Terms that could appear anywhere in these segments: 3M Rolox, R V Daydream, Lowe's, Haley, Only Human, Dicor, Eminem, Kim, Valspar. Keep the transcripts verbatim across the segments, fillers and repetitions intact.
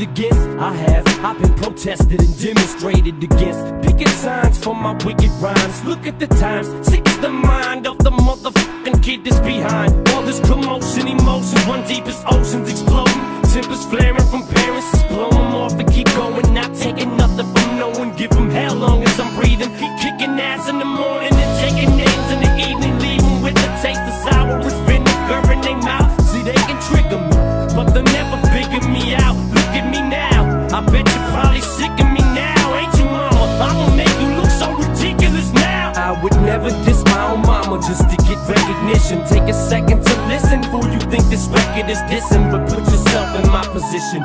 protested against? I have. I've been protested and demonstrated against. Picket signs for my wicked rhymes. Look at the times. Six, the mind of the motherfucking kid is behind. All this commotion, emotions, one deepest oceans exploding. Tempers flaring from parents, just blow them off and keep going. Not taking nothing from no one, give them hell long as I'm breathing. Keep kicking ass in the morning and taking names in the evening. Leaving with the taste of sour as vinegar in their mouth. See, they can trigger me, but they'll never figure me out. Look at me now, I bet you're probably sick of me now. Ain't you, mama? I'ma make you look so ridiculous now. I would never diss my own mama just to get recognition. Take a second to listen, fool, you think this record is dissing, but put yourself in my position.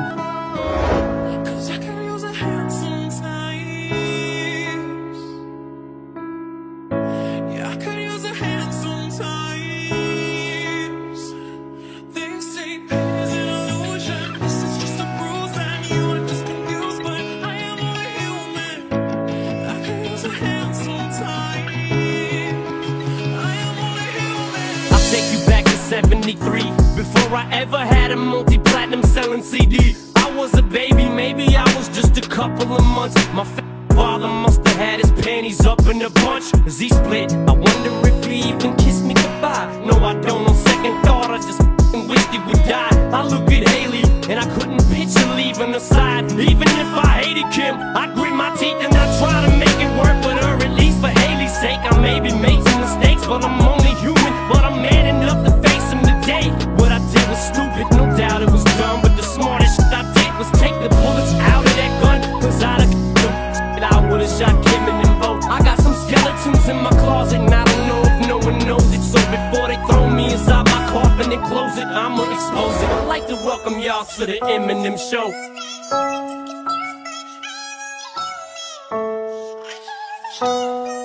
Cause I could use a hand sometimes. Yeah, I could use a hand sometimes. They say pain is an illusion. This is just a bruise and you are just confused, but I am only human. I could use a hand sometimes. I am only human. I'll take you back to seventy-three. Before I ever had a multi-platinum selling C D, I was a baby, maybe I was just a couple of months. My father must have had his panties up in a bunch as he split. I wonder if he even kissed me goodbye. No, I don't. On second thought, I just wished he would die. I look at Haley and I couldn't picture leaving her side. Even if I hated Kim, I grit my teeth and I try to make it work with her. At least for Haley's sake, I maybe made some mistakes, but I'm only human. But I'm man enough to face him today. It was stupid, no doubt it was dumb, but the smartest shit I did was take the bullets out of that gun. Cause I'd have shit, I would've shot Kim and them both. I got some skeletons in my closet and I don't know if no one knows it. So before they throw me inside my coffin and close it, I'ma expose it. I'd like to welcome y'all to the Eminem show.